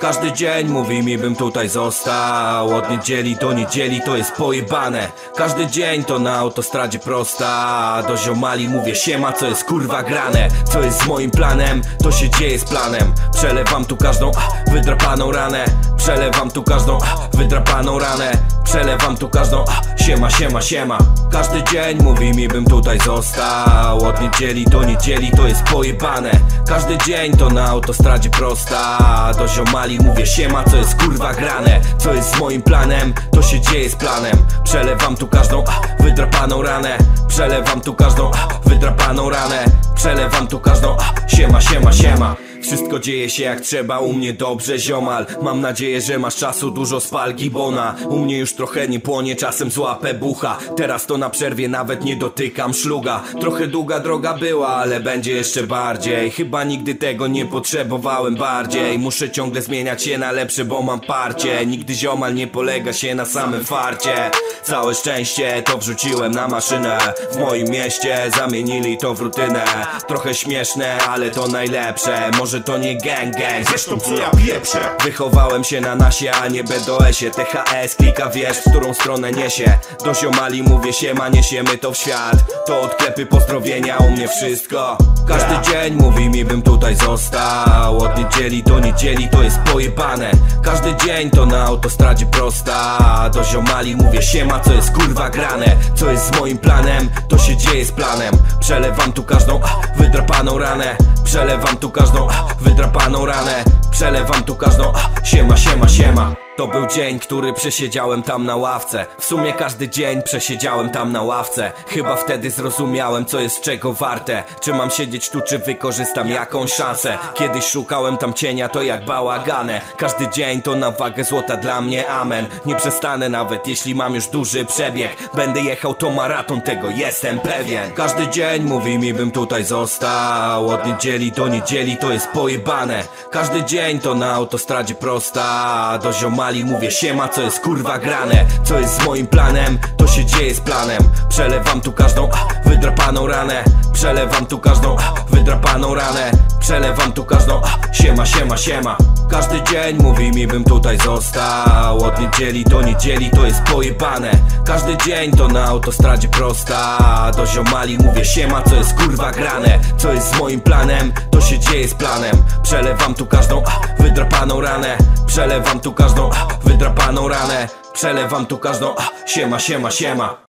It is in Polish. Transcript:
Każdy dzień mówi mi, bym tutaj został. Od niedzieli do niedzieli to jest pojebane. Każdy dzień to na autostradzie prosta. Do ziomali mówię siema, co jest kurwa grane. Co jest z moim planem, to się dzieje z planem. Przelewam tu każdą wydrapaną ranę. Przelewam tu każdą wydrapaną ranę. Przelewam tu każdą siema, siema, siema. Każdy dzień mówi mi, bym tutaj został. Od niedzieli do niedzieli to jest pojebane. Każdy dzień to na autostradzie prosta. Do ziomali mówię siema, co jest kurwa grane. Co jest z moim planem, to się dzieje z planem. Przelewam tu każdą wydrapaną ranę. Przelewam tu każdą wydrapaną ranę. Przelewam tu każdą siema, siema, siema. Wszystko dzieje się jak trzeba, u mnie dobrze ziomal. Mam nadzieję, że masz czasu, dużo spal gibona. U mnie już trochę nie płonie, czasem złapę bucha. Teraz to na przerwie, nawet nie dotykam szluga. Trochę długa droga była, ale będzie jeszcze bardziej. Chyba nigdy tego nie potrzebowałem bardziej. Muszę ciągle zmieniać się na lepsze, bo mam parcie. Nigdy ziomal nie polega się na samym farcie. Całe szczęście to wrzuciłem na maszynę. W moim mieście zamienili to w rutynę. Trochę śmieszne, ale to najlepsze. Może to nie gang gang, zresztą co ja pieprzę. Wychowałem się na nasie, a nie BDS-ie. THS klika, wiesz, w którą stronę niesie. Do ziomali mówię siema, niesiemy to w świat. To odklepy, pozdrowienia, u mnie wszystko. Każdy dzień mówi mi, bym tutaj został. Od niedzieli do niedzieli to jest pojebane. Każdy dzień to na autostradzie prosta. Do ziomali mówię siema, co jest kurwa grane. Co jest z moim planem, to się dzieje z planem. Przelewam tu każdą wydrapaną ranę. Przelewam tu każdą wydrapaną ranę. Przelewam tu każdą siema, siema, siema. To był dzień, który przesiedziałem tam na ławce. W sumie każdy dzień przesiedziałem tam na ławce. Chyba wtedy zrozumiałem, co jest czego warte. Czy mam siedzieć tu, czy wykorzystam jakąś szansę. Kiedyś szukałem tam cienia, to jak bałagane. Każdy dzień to na wagę złota dla mnie, amen. Nie przestanę nawet, jeśli mam już duży przebieg. Będę jechał to maraton, tego jestem pewien. Każdy dzień mówi mi, bym tutaj został. Od niedzieli do niedzieli to jest pojebane. Każdy dzień to na autostradzie prosta. Do ziomali mówię siema, co jest kurwa grane. Co jest z moim planem, to się dzieje z planem. Przelewam tu każdą wydrapaną ranę. Przelewam tu każdą wydrapaną ranę. Przelewam tu każdą siema, siema, siema. Każdy dzień mówi mi, bym tutaj został. Od niedzieli do niedzieli to jest pojebane. Każdy dzień to na autostradzie prosta. Do ziomali mówię siema, co jest kurwa grane. Co jest z moim planem, to się dzieje z planem. Przelewam tu każdą wydrapaną ranę. Przelewam tu każdą wydrapaną ranę. Przelewam tu każdą siema, siema, siema.